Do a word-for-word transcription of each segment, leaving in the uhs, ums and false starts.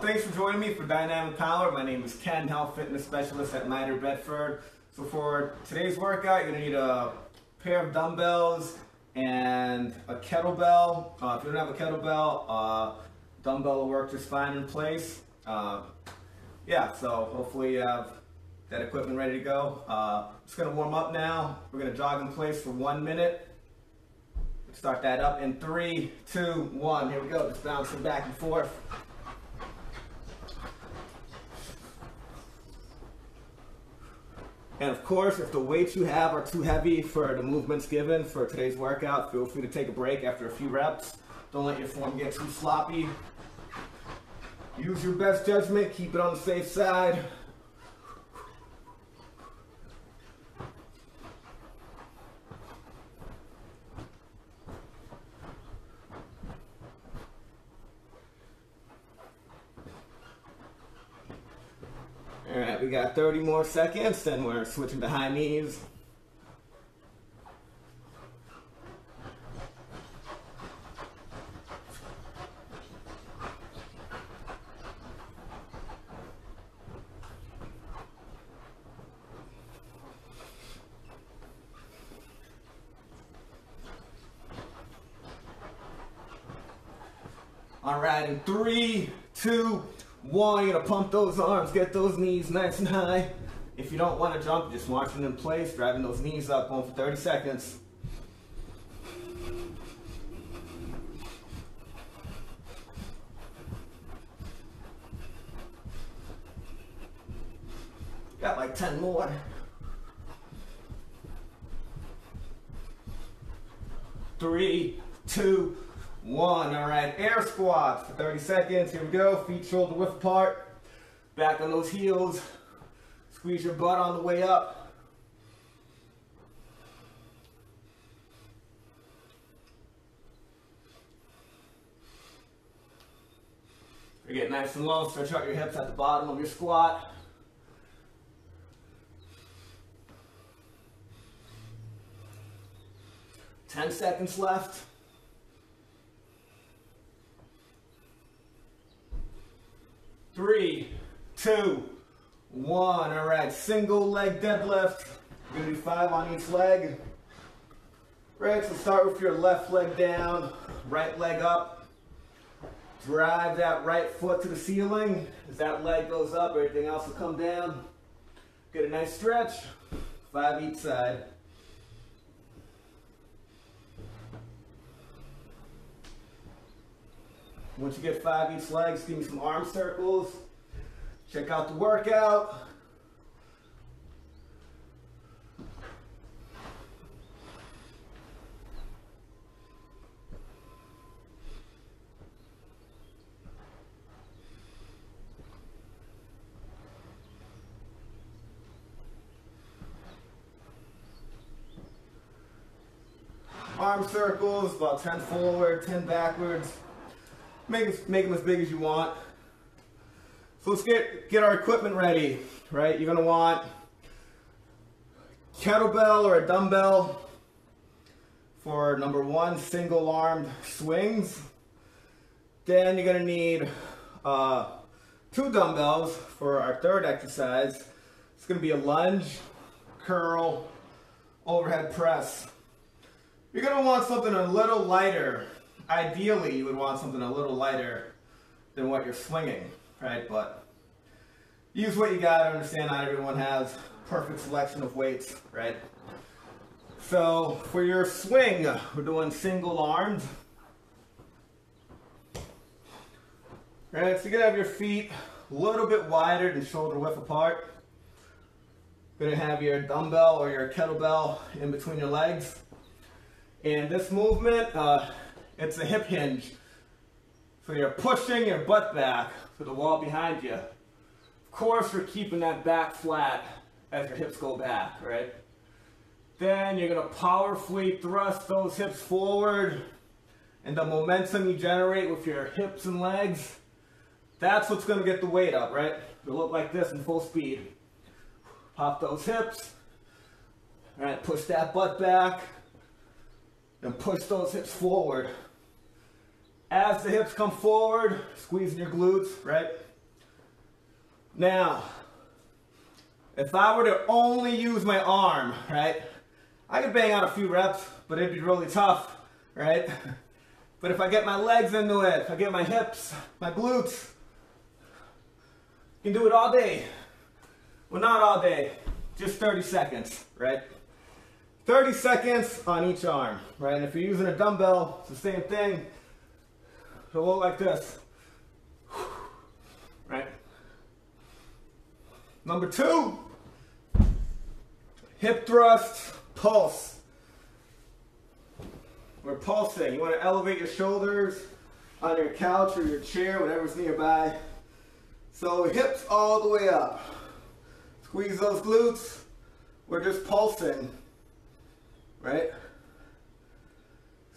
thanks for joining me for Dynamic Power. My name is Ken, Health Fitness Specialist at MITRE Bedford. So for today's workout, you're gonna need a pair of dumbbells and a kettlebell. Uh, if you don't have a kettlebell, uh, dumbbell will work just fine in place. Uh, yeah, so hopefully you have that equipment ready to go. Uh, just gonna warm up now. We're gonna jog in place for one minute. Start that up in three, two, one. Here we go, just bouncing back and forth. And of course, if the weights you have are too heavy for the movements given for today's workout, feel free to take a break after a few reps. Don't let your form get too sloppy. Use your best judgment, keep it on the safe side. Alright, we got thirty more seconds, then we're switching to high knees. Alright, in three, two, one, you're gonna pump those arms, get those knees nice and high. If you don't want to jump, just marching in place, driving those knees up, going for thirty seconds. Got like ten more. Three, two, one. All right, air squats for thirty seconds. Here we go. Feet shoulder width apart. Back on those heels. Squeeze your butt on the way up. You get nice and long. Stretch out your hips at the bottom of your squat. Ten seconds left. Three, two, one. All right, single leg deadlift. You're gonna do five on each leg. Right, so start with your left leg down, right leg up. Drive that right foot to the ceiling. As that leg goes up, everything else will come down. Get a nice stretch. Five each side. Once you get five each leg, just give me some arm circles. Check out the workout. Arm circles, about ten forward, ten backwards. Make, make them as big as you want. So let's get, get our equipment ready, right? You're gonna want kettlebell or a dumbbell for number one, single armed swings. Then you're gonna need uh, two dumbbells for our third exercise. It's gonna be a lunge, curl, overhead press. You're gonna want something a little lighter. Ideally, you would want something a little lighter than what you're swinging, right? But use what you got. I understand not everyone has perfect selection of weights, right? So for your swing, we're doing single arms. Right, so you're gonna have your feet a little bit wider than shoulder width apart. You're gonna have your dumbbell or your kettlebell in between your legs. And this movement, uh, it's a hip hinge. So you're pushing your butt back to the wall behind you. Of course, you're keeping that back flat as your hips go back, right? Then you're gonna powerfully thrust those hips forward, and the momentum you generate with your hips and legs, that's what's gonna get the weight up, right? You'll look like this in full speed. Pop those hips, all right, push that butt back, then push those hips forward. As the hips come forward, squeezing your glutes, right? Now, if I were to only use my arm, right, I could bang out a few reps, but it'd be really tough, right? But if I get my legs into it, if I get my hips, my glutes, you can do it all day. Well, not all day, just thirty seconds, right? thirty seconds on each arm, right? And if you're using a dumbbell, it's the same thing. It'll look like this, right? Number two, hip thrust, pulse. We're pulsing. You want to elevate your shoulders on your couch or your chair, whatever's nearby. So hips all the way up. Squeeze those glutes. We're just pulsing, right?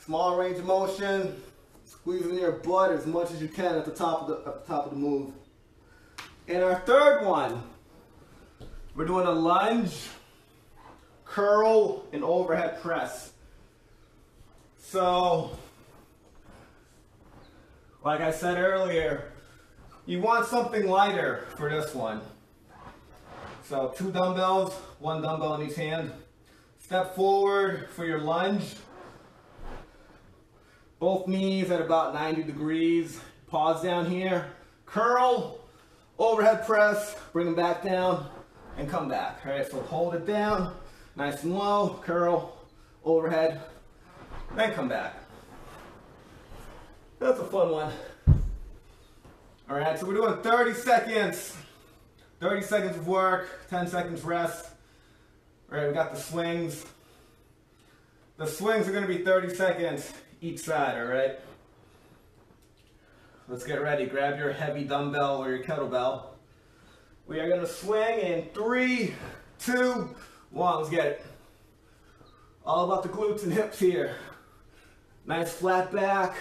Small range of motion. Squeezing your butt as much as you can at the top of the, at the, top of the move. And our third one, we're doing a lunge, curl, and overhead press. So, like I said earlier, you want something lighter for this one. So two dumbbells, one dumbbell in each hand. Step forward for your lunge. Both knees at about ninety degrees. Pause down here. Curl, overhead press, bring them back down, and come back. All right, so hold it down, nice and low, curl, overhead, then come back. That's a fun one. All right, so we're doing thirty seconds. thirty seconds of work, ten seconds rest. All right, we got the swings. The swings are gonna be thirty seconds each side, all right? Let's get ready. Grab your heavy dumbbell or your kettlebell. We are gonna swing in three, two, one. Let's get it. All about the glutes and hips here. Nice flat back.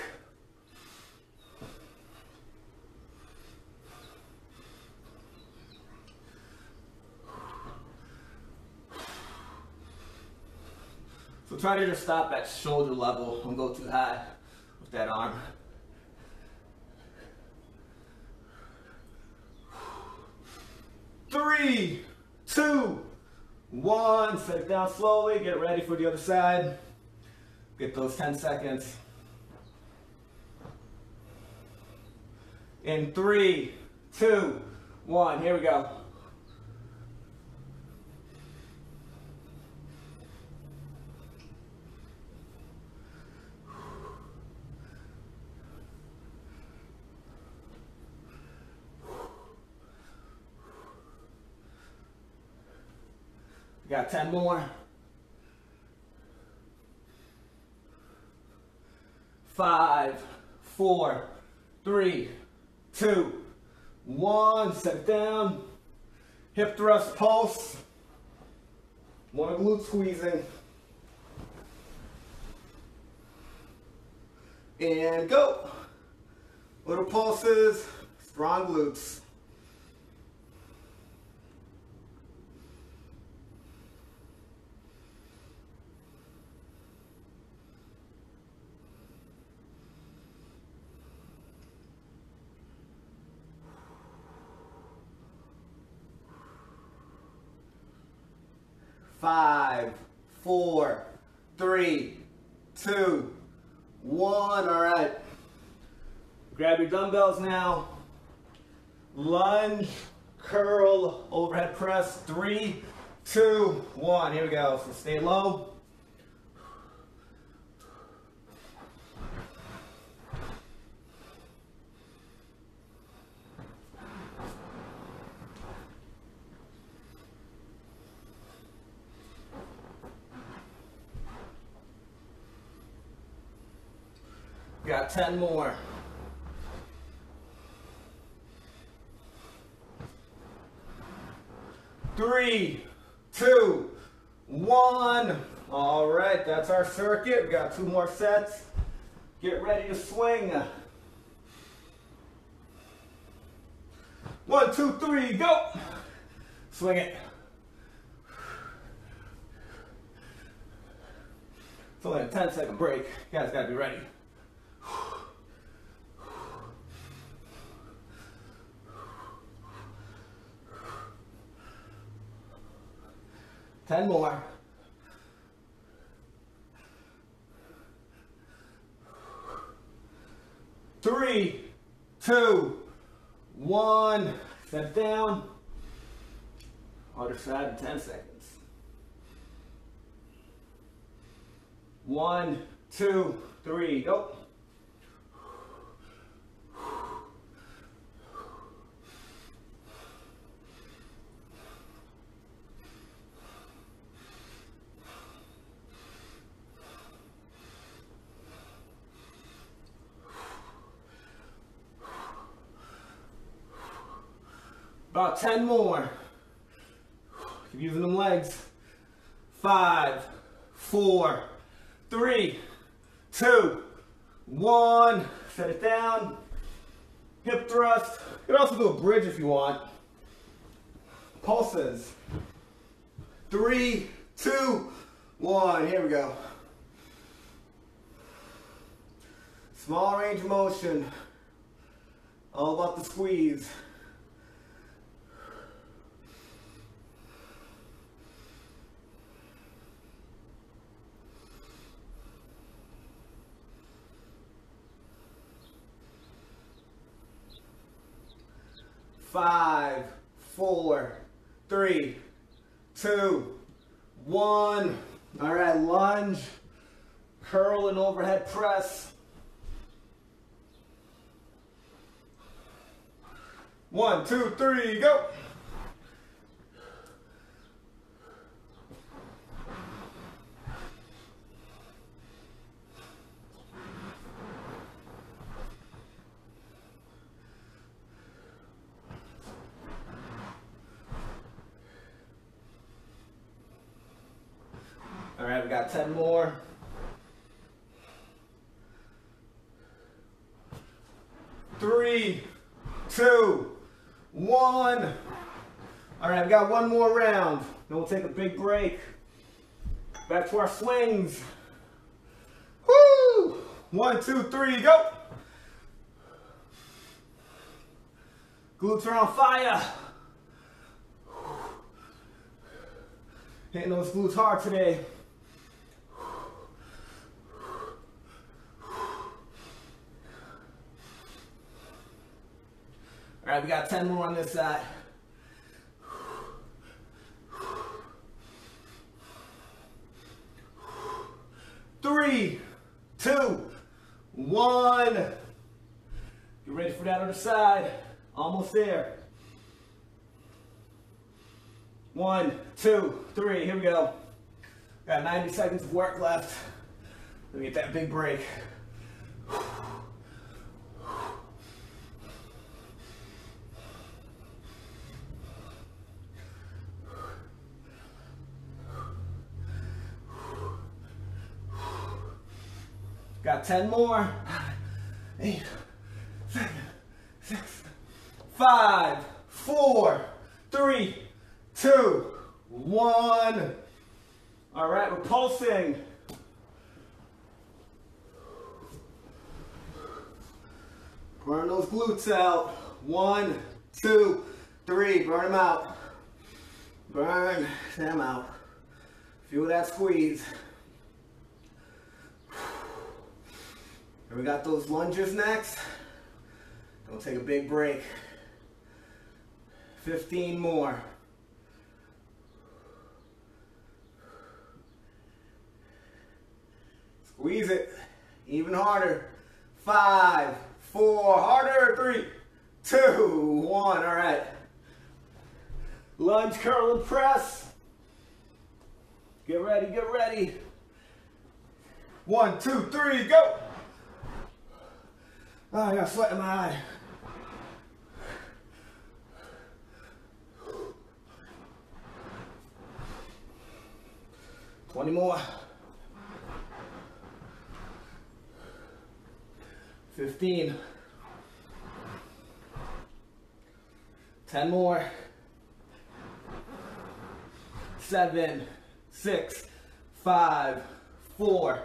So try to just stop at shoulder level. Don't go too high with that arm. Three, two, one. Set it down slowly. Get ready for the other side. Get those ten seconds. In three, two, one. Here we go. Got ten more. Five, four, three, two, one. Step down. Hip thrust, pulse. One glute squeezing. And go. Little pulses, strong glutes. Five, four, three, two, one. All right. Grab your dumbbells now. Lunge, curl, overhead press. Three, two, one. Here we go. So stay low. Got ten more. Three, two, one. All right, that's our circuit. We got two more sets. Get ready to swing. One, two, three, go. Swing it. It's only a ten second break. You guys gotta be ready. ten more. Three, two, one. Step down. Other side in ten seconds. One, two, three, go. About ten more. Keep using them legs. Five, four, three, two, one. Set it down. Hip thrust. You can also do a bridge if you want. Pulses. Three, two, one. Here we go. Small range of motion. All about the squeeze. Five, four, three, two, one. All right, lunge, curl, and overhead press. One, two, three, go. Alright, we got ten more. Three, two, one. Alright, we got one more round. Then we'll take a big break. Back to our swings. Woo! One, two, three, go! Glutes are on fire. Hitting those glutes hard today. All right, we got ten more on this side. Three, two, one. Get ready for that other side. Almost there. One, two, three, here we go. Got ninety seconds of work left. Let me get that big break. Got ten more. Eight, seven, six, five, four, three, two, one. All right, we're pulsing. Burn those glutes out. One, two, three. Burn them out. Burn them out. Feel that squeeze. And we got those lunges next. Gonna take a big break. fifteen more. Squeeze it, even harder. Five, four, harder, three, two, one. All right. Lunge, curl, and press. Get ready, get ready. One, two, three, go. Oh, I got sweat in my eye. twenty more. fifteen, ten more, seven, six, five, four,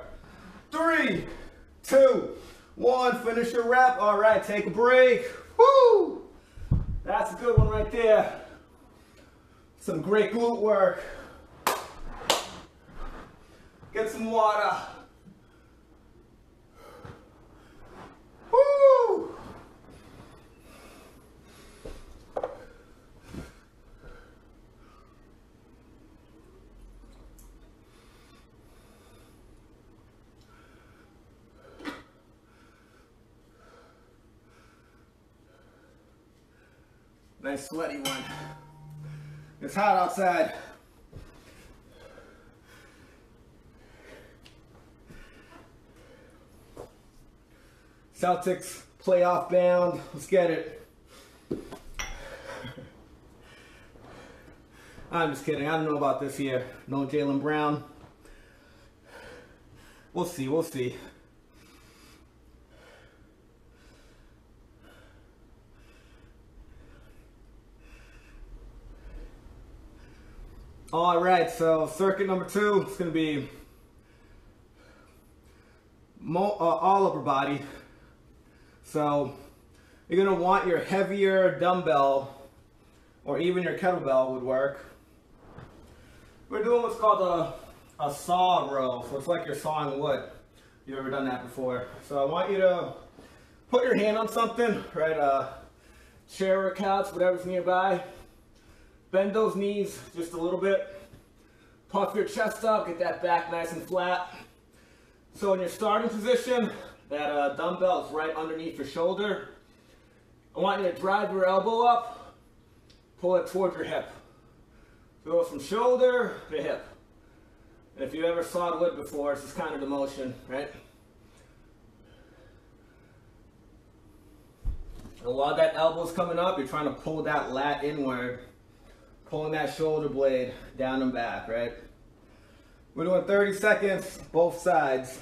three, two, one. Finish your rep. All right, take a break. Woo! That's a good one right there. Some great glute work. Get some water. Woo! Nice sweaty one. It's hot outside. Celtics playoff bound. Let's get it. I'm just kidding. I don't know about this year. No Jaylen Brown. We'll see. We'll see. All right. So circuit number two is going to be mo uh, all upper body. So you're going to want your heavier dumbbell, or even your kettlebell would work. We're doing what's called a, a saw row. So it's like you're sawing wood. You've ever done that before. So I want you to put your hand on something, right? Uh, chair or couch, whatever's nearby. Bend those knees just a little bit. Puff your chest up, get that back nice and flat. So in your starting position, that uh, dumbbell is right underneath your shoulder. I want you to drive your elbow up, pull it toward your hip. Go from shoulder to hip. And if you ever sawed wood before, it's just kind of the motion, right? And while that elbow's coming up, you're trying to pull that lat inward, pulling that shoulder blade down and back, right? We're doing thirty seconds, both sides.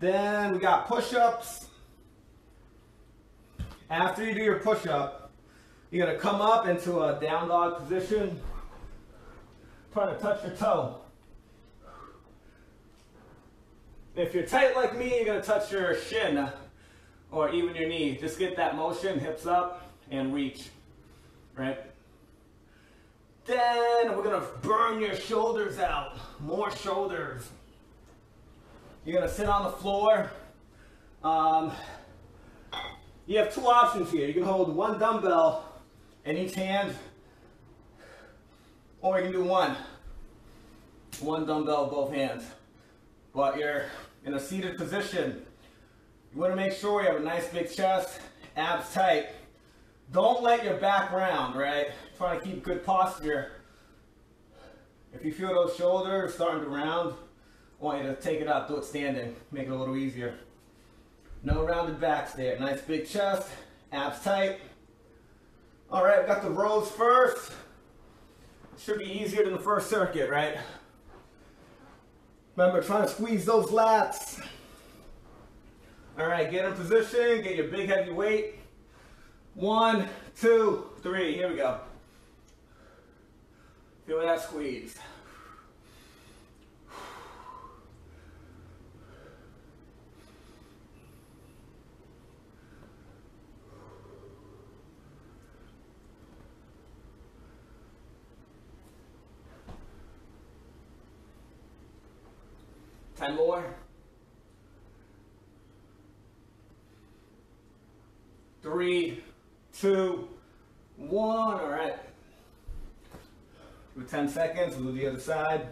Then we got push-ups. After you do your push-up, you're gonna come up into a down dog position, trying to touch your toe. If you're tight like me, you're gonna touch your shin or even your knee. Just get that motion, hips up and reach, right? Then we're gonna burn your shoulders out, more shoulders. You're going to sit on the floor. Um, you have two options here. You can hold one dumbbell in each hand, or you can do one. One dumbbell in both hands. But you're in a seated position. You want to make sure you have a nice big chest, abs tight. Don't let your back round, right? Try to keep good posture. If you feel those shoulders starting to round, I want you to take it up, do it standing, make it a little easier. No rounded backs there. Nice big chest, abs tight. All right, we got the rows first. Should be easier than the first circuit, right? Remember, trying to squeeze those lats. All right, get in position, get your big heavy weight. One, two, three, here we go. Feel that squeeze. Ten more. Three, two, one. All right. Do ten seconds. We'll do the other side.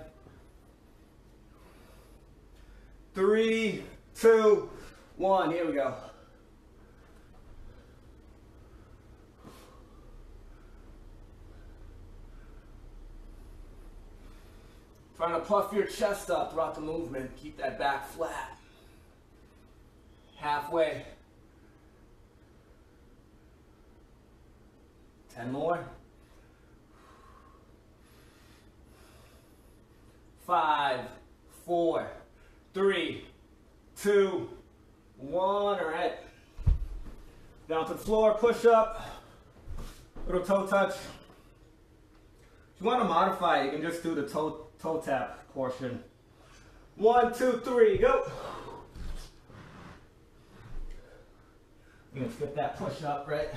Three, two, one. Here we go. Trying to puff your chest up throughout the movement. Keep that back flat. Halfway. Ten more. Five, four, three, two, one. All right. Down to the floor, push up. Little toe touch. If you want to modify it, you can just do the toe touch. Toe tap portion. One, two, three, go. You're gonna skip that push up, right?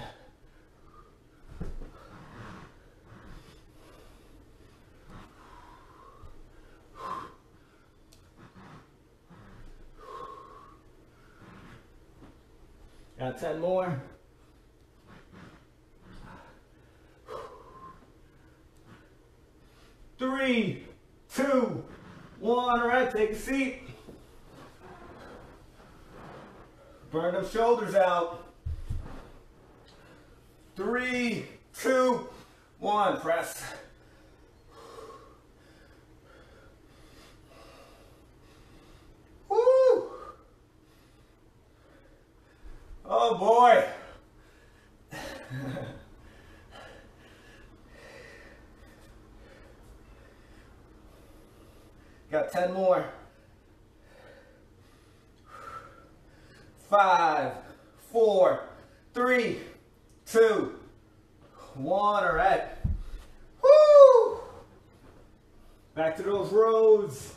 Got ten more. Three, two, one. All right, take a seat. Burn those shoulders out. Three, two, one. Press. Woo! Oh boy. Got ten more. Five, four, three, two, one. All right. Woo! Back to those rows.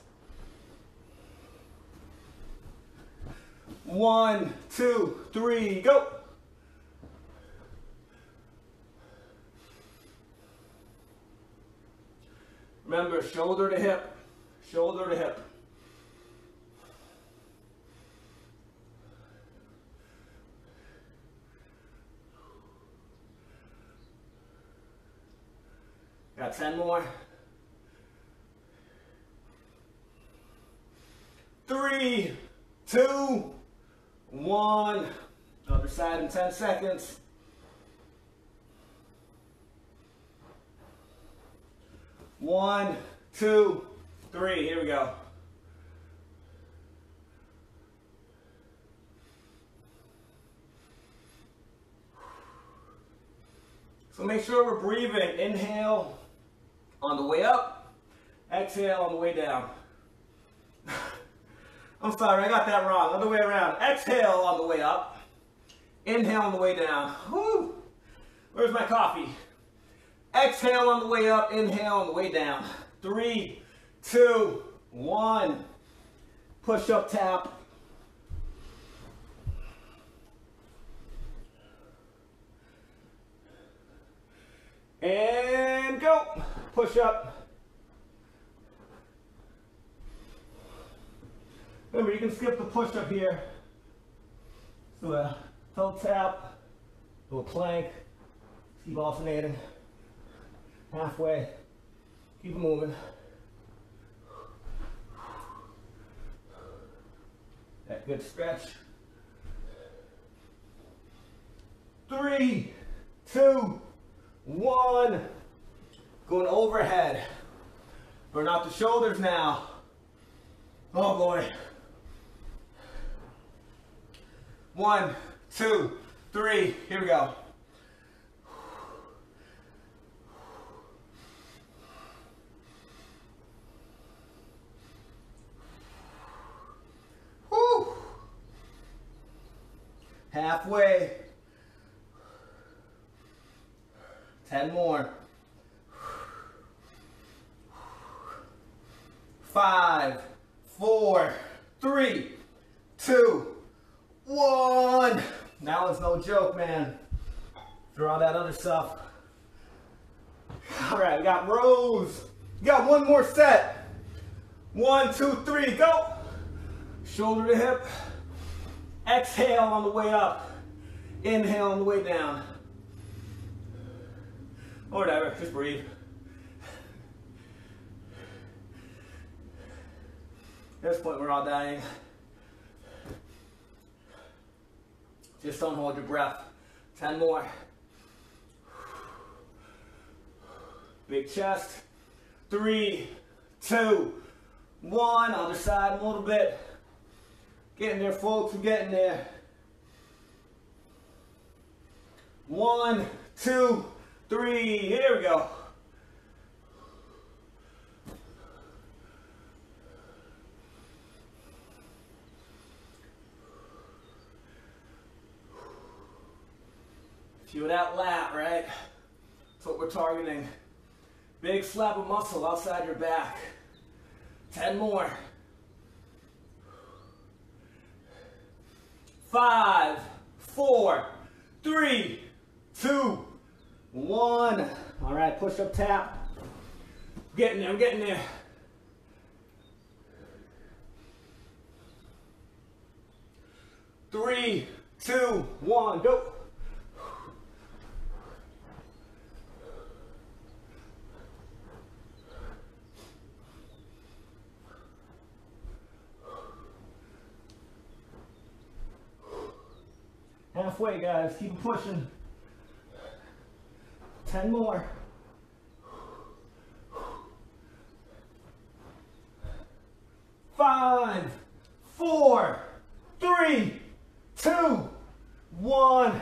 One, two, three, go. Remember, shoulder to hip. Shoulder to hip. Got ten more. Three, two, one. Other side in ten seconds. One, two, three, here we go. So make sure we're breathing. Inhale on the way up, exhale on the way down. I'm sorry, I got that wrong. Other way around. Exhale on the way up, inhale on the way down. Woo! Where's my coffee? Exhale on the way up, inhale on the way down. Three, two, one. Push up tap. And go. Push up. Remember, you can skip the push up here. So a toe tap, do a plank, keep alternating. Halfway. Keep moving. That good stretch. Three, two, one. Going overhead. Burn out the shoulders now. Oh boy. One, two, three. Here we go. Halfway. Ten more. Five, four, three, two, one. Now it's no joke, man. Throw all that other stuff. All right, we got rows. We got one more set. One, two, three, go. Shoulder to hip. Exhale on the way up, inhale on the way down. Or whatever, just breathe. At this point, we're all dying. Just don't hold your breath. Ten more. Big chest. Three, two, one. Other side a little bit. Getting there, folks, we're getting there. One, two, three, here we go. Feel that lat, right? That's what we're targeting. Big slap of muscle outside your back. Ten more. Five, four, three, two, one. All right, push up tap. I'm getting there, I'm getting there. Three, two, one, go. Halfway, guys, keep pushing. Ten more. Five, four, three, two, one.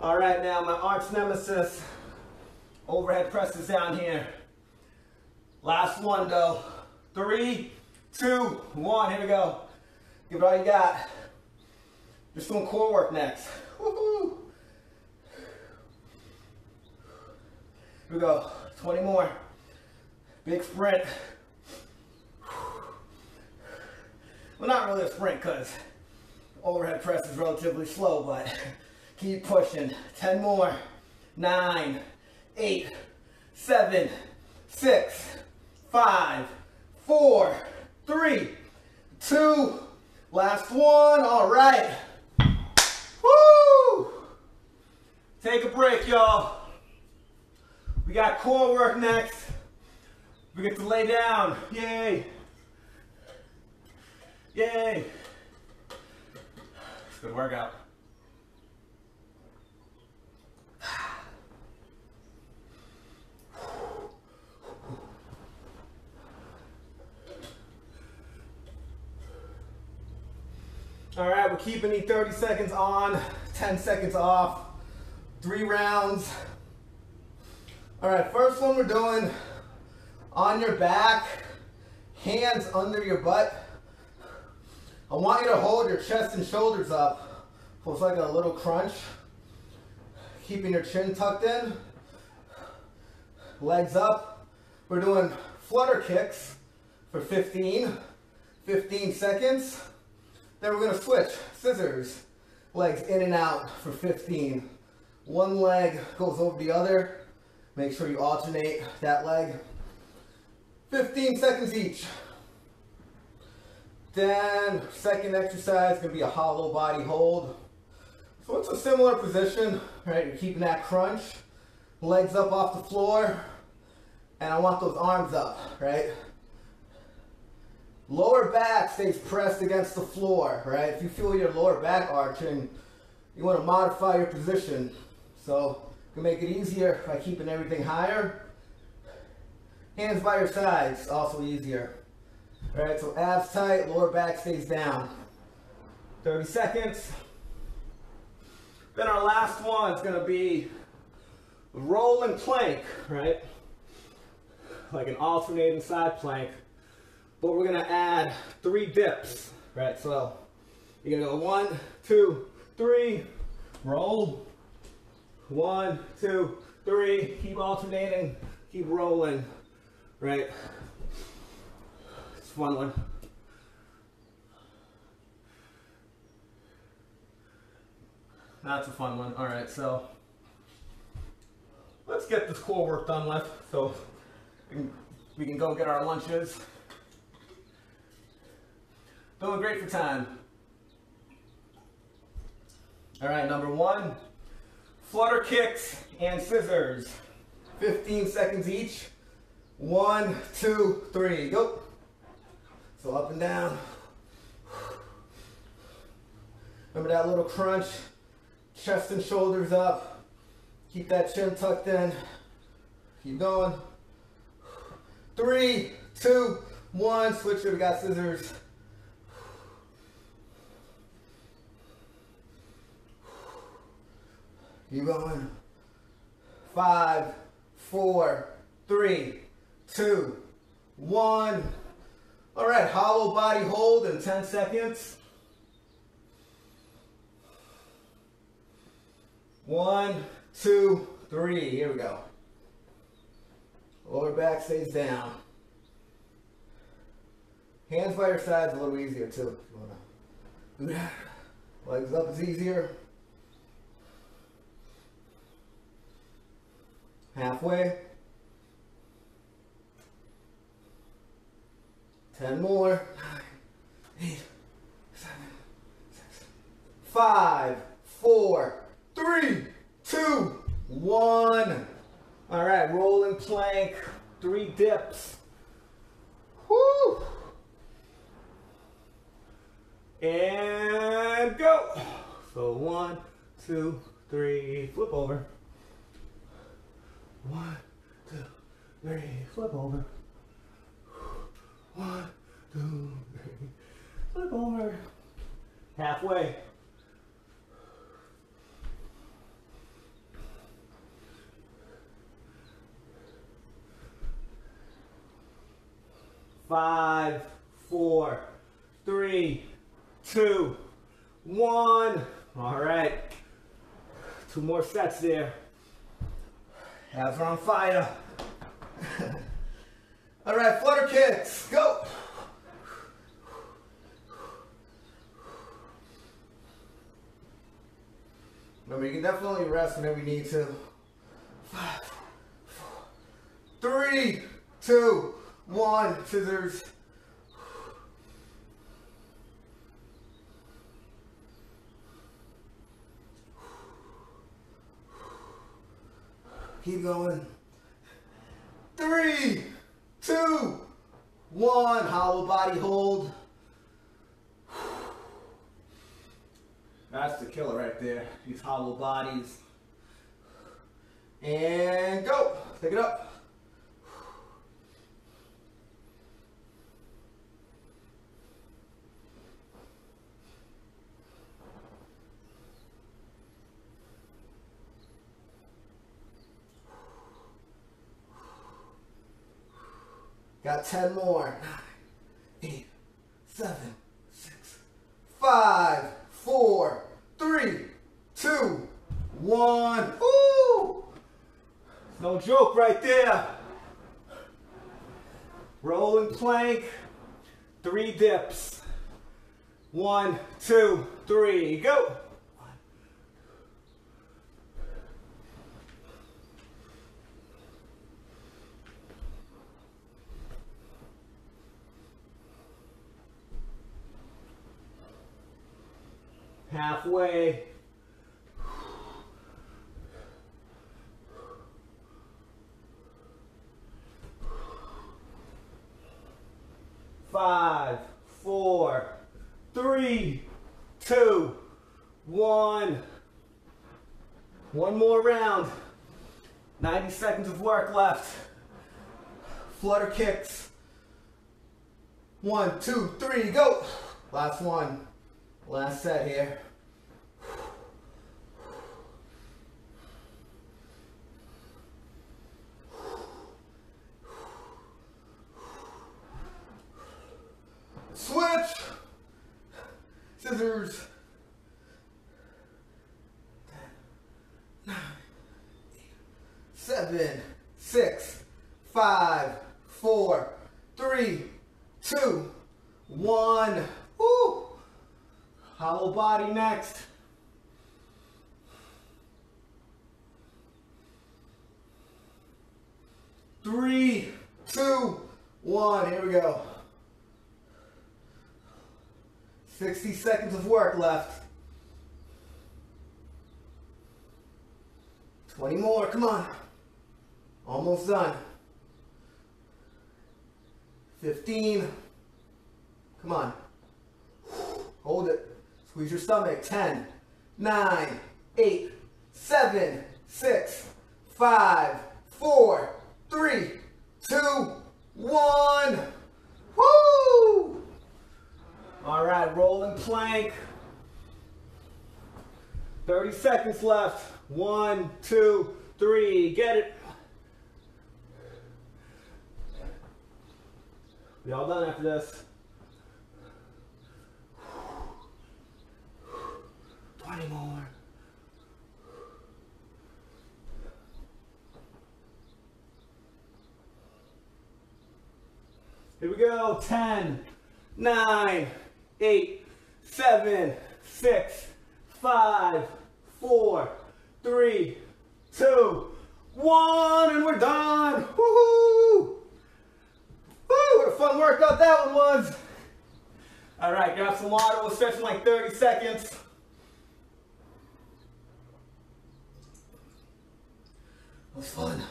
All right, now my arch nemesis, overhead presses down here. Last one though. Three, two, one. Here we go. Give it all you got. Just doing core work next. Woo-hoo. Here we go. twenty more. Big sprint. Well, not really a sprint because overhead press is relatively slow, but keep pushing. ten more. nine, eight, seven, six, five, four, three, two. Last one. All right. Woo! Take a break, y'all. We got core work next. We get to lay down. Yay. Yay. It's a good workout. All right, we're keeping the thirty seconds on, ten seconds off, three rounds. All right, first one we're doing on your back, hands under your butt. I want you to hold your chest and shoulders up for like a little crunch, keeping your chin tucked in, legs up. We're doing flutter kicks for fifteen, fifteen seconds. Then we're gonna switch, scissors, legs in and out for fifteen. One leg goes over the other. Make sure you alternate that leg. fifteen seconds each. Then second exercise is gonna be a hollow body hold. So it's a similar position, right? You're keeping that crunch, legs up off the floor, and I want those arms up, right? Lower back stays pressed against the floor, right? If you feel your lower back arching, you wanna modify your position. So you can make it easier by keeping everything higher. Hands by your sides, also easier. All right, so abs tight, lower back stays down. thirty seconds. Then our last one is gonna be rolling plank, right? Like an alternating side plank. But we're gonna add three dips, right? So you're gonna go one, two, three, roll. One, two, three, keep alternating, keep rolling, right? Fun one. That's a fun one. All right, so let's get this core work done left so we can, we can go get our lunches. Doing great for time. All right, number one, flutter kicks and scissors. fifteen seconds each. One, two, three, go. So up and down. Remember that little crunch, chest and shoulders up. Keep that chin tucked in. Keep going. Three, two, one, switch it, we got scissors. Keep going. Five, four, three, two, one. All right, hollow body hold in ten seconds. One, two, three, here we go. Lower back stays down. Hands by your sides a little easier too. If you wanna do that. Legs up is easier. Halfway. ten more. nine, eight, seven, six, five, four, three, two, one. All right, rolling plank, three dips. Woo! And go. So one, two, three, flip over. One, two, three, flip over. One, two, three, flip over. Halfway. Five, four, three, two, one. All right. Two more sets there. Abs are on fire. All right, flutter kicks, go. Remember, you can definitely rest whenever you need to. Five, four, three, two, one, scissors. Keep going. Three, two, one. Hollow body hold. That's the killer right there. These hollow bodies. And go. Pick it up. Got ten more. Nine, eight, seven, six, five, four, three, two, one. Ooh! No joke right there. Rolling plank, three dips. One, two, three, go. Halfway. Five, four, three, two, one. One more round. ninety seconds of work left. Flutter kicks. One, two, three, go. Last one. Last set here. Switch! Scissors. Nine, eight, seven, six, five, four, three, two, one. Woo! Hollow body next. Three, two, one. Here we go. sixty seconds of work left. twenty more, come on. Almost done. fifteen. Come on. Hold it. Squeeze your stomach. ten, nine, eight, seven, six, five, four, three, two, one. Woo! All right, rolling plank. thirty seconds left. One, two, three. Get it. We all done after this. twenty more. Here we go. ten, nine, eight, seven, six, five, four, three, two, one, and we're done. Woo-hoo! Woo! What a fun workout that one was. All right, grab some water. We'll stretch in like thirty seconds. What fun.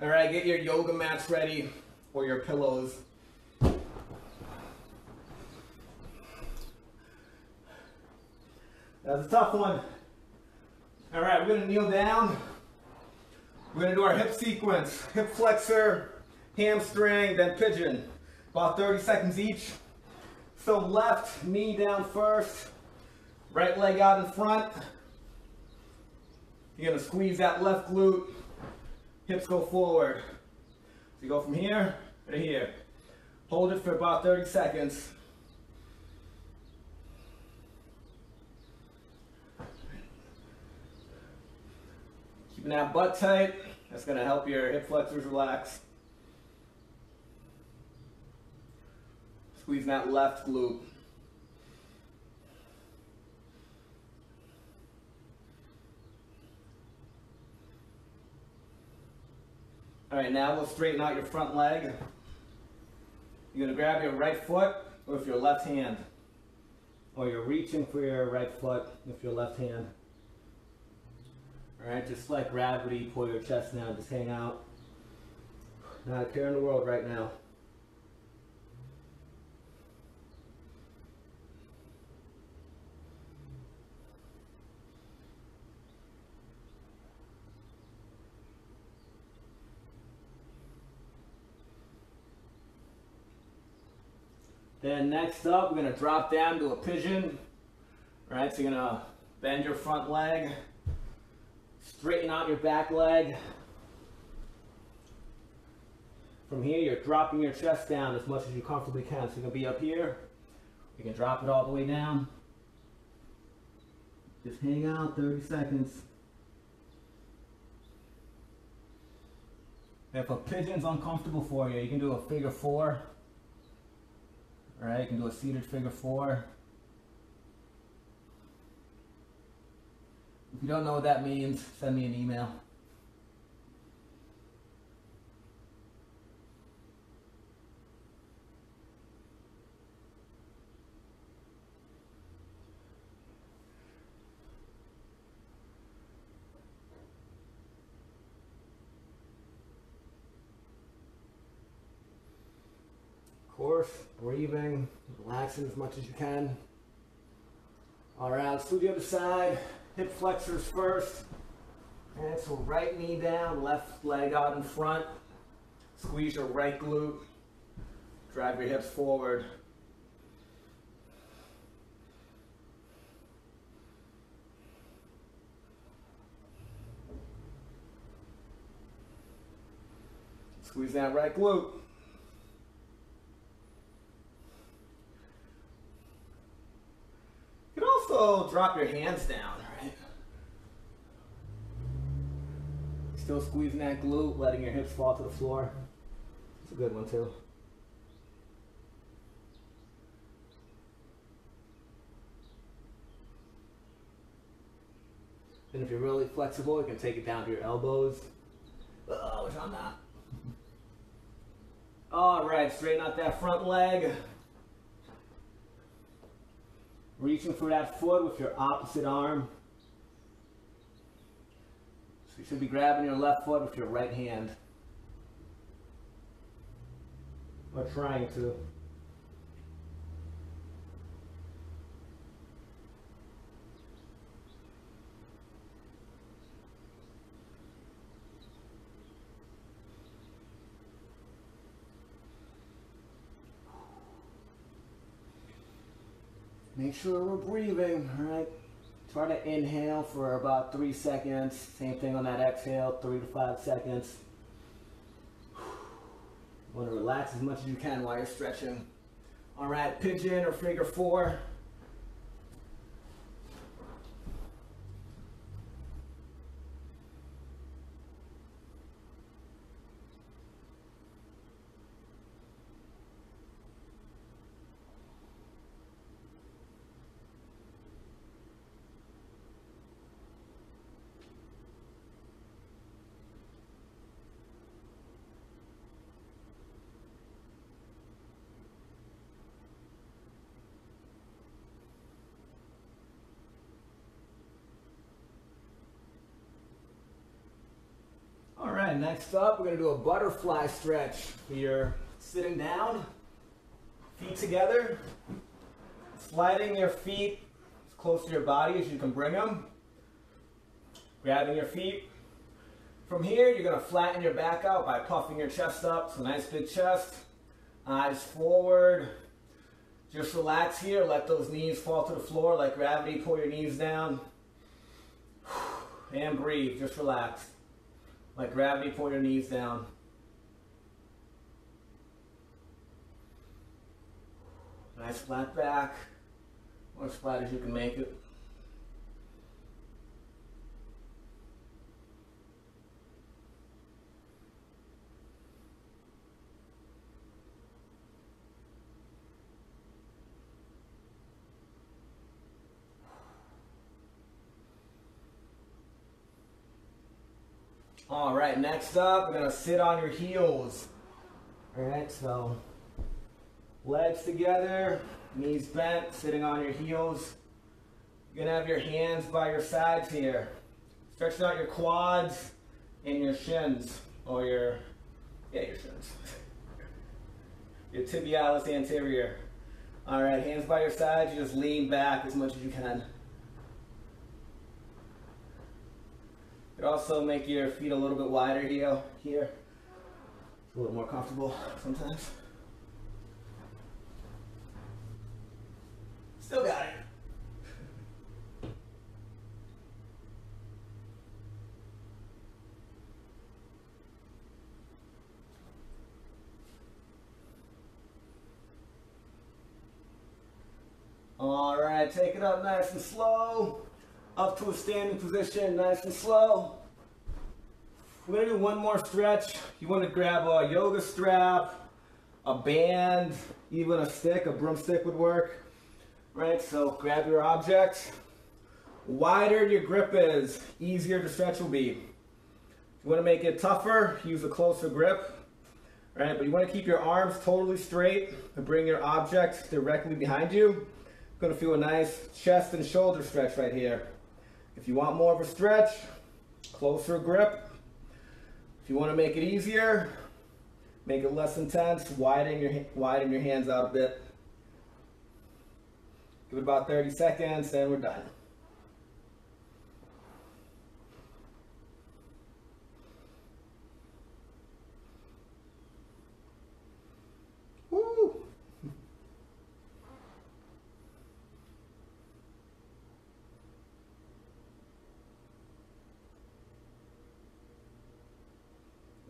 All right, get your yoga mats ready or your pillows. That's a tough one. All right, we're gonna kneel down. We're gonna do our hip sequence. Hip flexor, hamstring, then pigeon. About thirty seconds each. So left knee down first, right leg out in front. You're gonna squeeze that left glute. Hips go forward. So you go from here to here. Hold it for about thirty seconds. Keeping that butt tight, that's going to help your hip flexors relax. Squeeze that left glute. All right, now we'll straighten out your front leg. You're gonna grab your right foot with your left hand, or you're reaching for your right foot with your left hand. All right, just like gravity, pull your chest now, just hang out. Not a care in the world right now. Then next up, we're gonna drop down to a pigeon. All right, so you're gonna bend your front leg. Straighten out your back leg. From here, you're dropping your chest down as much as you comfortably can. So you're gonna be up here. You can drop it all the way down. Just hang out thirty seconds. If a pigeon's uncomfortable for you, you can do a figure four. All right, you can do a seated figure four. If you don't know what that means, send me an email. Breathing, relaxing as much as you can. All right, let's do the other side. Hip flexors first. And so right knee down, left leg out in front. Squeeze your right glute. Drive your hips forward. Squeeze that right glute. Also drop your hands down, right? Still squeezing that glute, letting your hips fall to the floor. It's a good one too. And if you're really flexible, you can take it down to your elbows. Oh, which I'm not. All right, straighten out that front leg. Reaching for that foot with your opposite arm. So you should be grabbing your left foot with your right hand. Or trying to. Make sure we're breathing, all right? Try to inhale for about three seconds. Same thing on that exhale, three to five seconds. You want to relax as much as you can while you're stretching. All right, pigeon or figure four. next up, we're going to do a butterfly stretch here. Sitting down, feet together, sliding your feet as close to your body as you can bring them, grabbing your feet. From here, you're going to flatten your back out by puffing your chest up, so nice big chest, eyes forward. Just relax here, let those knees fall to the floor, let gravity pull your knees down. And breathe, just relax. Let gravity pull your knees down. Nice flat back, or as flat as you can make it. All right, next up, we're gonna sit on your heels. All right, so legs together, knees bent, sitting on your heels. You're gonna have your hands by your sides here. Stretching out your quads and your shins, or your, yeah, your shins. Your tibialis anterior. All right, hands by your sides, you just lean back as much as you can. Also make your feet a little bit wider here, here. It's a little more comfortable sometimes. Still got it. All right, take it up nice and slow. Up to a standing position, nice and slow. We're gonna do one more stretch. You wanna grab a yoga strap, a band, even a stick, a broomstick would work. Right, so grab your object. Wider your grip is, easier the stretch will be. If you wanna make it tougher, use a closer grip. Right, but you wanna keep your arms totally straight and bring your object directly behind you. You're gonna feel a nice chest and shoulder stretch right here. If you want more of a stretch, closer grip. If you want to make it easier, make it less intense, widen your, widen your hands out a bit. Give it about thirty seconds and we're done.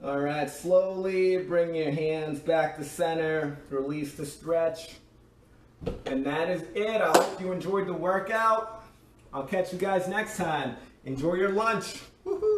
All right, slowly bring your hands back to center, release the stretch. And that is it. I hope you enjoyed the workout. I'll catch you guys next time. Enjoy your lunch. Woo-hoo.